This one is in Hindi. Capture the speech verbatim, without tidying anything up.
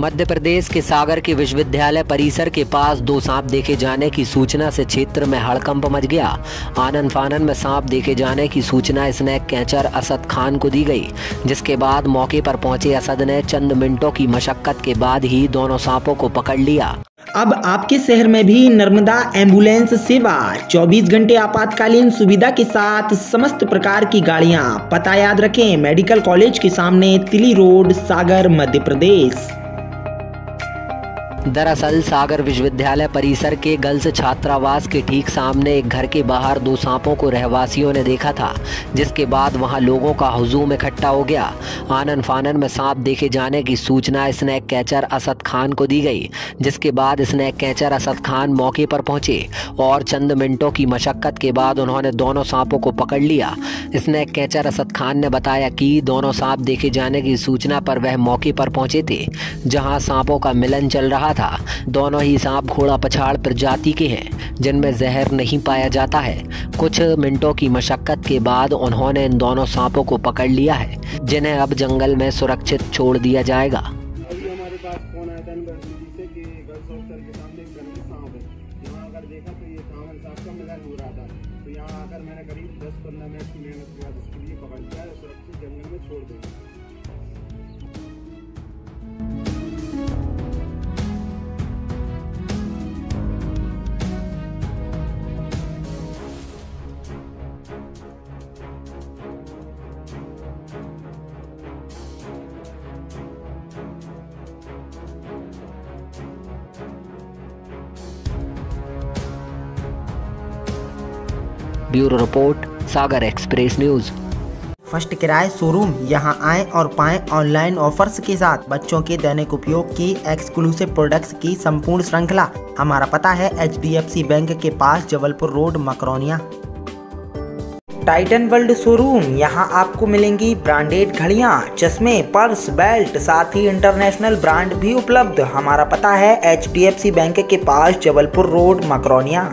मध्य प्रदेश के सागर के विश्वविद्यालय परिसर के पास दो सांप देखे जाने की सूचना से क्षेत्र में हड़कंप मच गया। आनन फानन में सांप देखे जाने की सूचना स्नैक कैचर असद खान को दी गई, जिसके बाद मौके पर पहुंचे असद ने चंद मिनटों की मशक्कत के बाद ही दोनों सांपों को पकड़ लिया। अब आपके शहर में भी नर्मदा एम्बुलेंस सेवा चौबीस घंटे आपातकालीन सुविधा के साथ समस्त प्रकार की गाड़ियां। पता याद रखें, मेडिकल कॉलेज के सामने तिली रोड, सागर, मध्य प्रदेश। दरअसल सागर विश्वविद्यालय परिसर के गर्ल्स छात्रावास के ठीक सामने एक घर के बाहर दो सांपों को रहवासियों ने देखा था, जिसके बाद वहां लोगों का हुजूम इकट्ठा हो गया। आनन फानन में सांप देखे जाने की सूचना स्नैक कैचर असद खान को दी गई, जिसके बाद स्नैक कैचर असद खान मौके पर पहुंचे और चंद मिनटों की मशक्कत के बाद उन्होंने दोनों सांपों को पकड़ लिया। स्नैक कैचर असद खान ने बताया कि दोनों सांप देखे जाने की सूचना पर वह मौके पर पहुंचे थे, जहाँ सांपों का मिलन चल रहा था। दोनों ही सांप घोड़ा पछाड़ प्रजाति के हैं, जिनमें जहर नहीं पाया जाता है। कुछ मिनटों की मशक्कत के बाद उन्होंने इन दोनों सांपों को पकड़ लिया है, जिन्हें अब जंगल में सुरक्षित छोड़ दिया जाएगा। हमारे पास फोन आया था से कि गर्ल्स हॉस्टल के सामने एक जंगली सांप है। यहां अगर देखा तो ये सांप सांप का मिलन हो रहा था, तो यहां आकर मैंने करीब दस पंद्रह मिनट की मेहनत के बाद इसको ये पकड़ लिया और सुरक्षित जंगल में छोड़ दिया। Bureau report, Sagar express news. First किराए शोरूम, यहां आएं और पाएं ऑनलाइन ऑफर्स के साथ बच्चों के दैनिक उपयोग की एक्सक्लूसिव प्रोडक्ट्स की संपूर्ण श्रृंखला। हमारा पता है H D F C bank के पास, Jabalpur road, Makronia. Titan world showroom, यहां आपको मिलेंगी ब्रांडेड घड़ियां, चश्मे, पर्स, बेल्ट, साथ ही इंटरनेशनल ब्रांड भी उपलब्ध। हमारा पता है H D F C bank के पास, जबलपुर रोड, मकरौनिया।